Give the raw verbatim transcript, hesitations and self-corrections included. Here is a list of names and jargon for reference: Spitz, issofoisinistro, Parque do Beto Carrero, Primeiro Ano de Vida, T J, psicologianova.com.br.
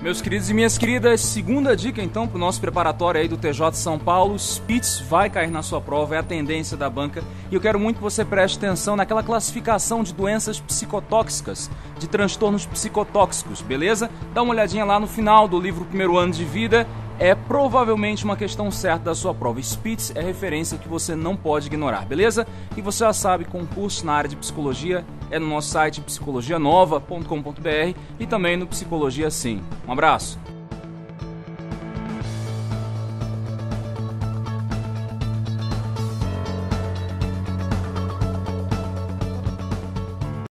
Meus queridos e minhas queridas, segunda dica então para o nosso preparatório aí do T J de São Paulo, Spitz vai cair na sua prova, é a tendência da banca e eu quero muito que você preste atenção naquela classificação de doenças psicotóxicas, de transtornos psicotóxicos, beleza? Dá uma olhadinha lá no final do livro Primeiro Ano de Vida, é provavelmente uma questão certa da sua prova. Spitz é referência que você não pode ignorar, beleza? E você já sabe, concurso na área de psicologia é no nosso site psicologia nova ponto com ponto br e também no Psicologia Sim. Um abraço!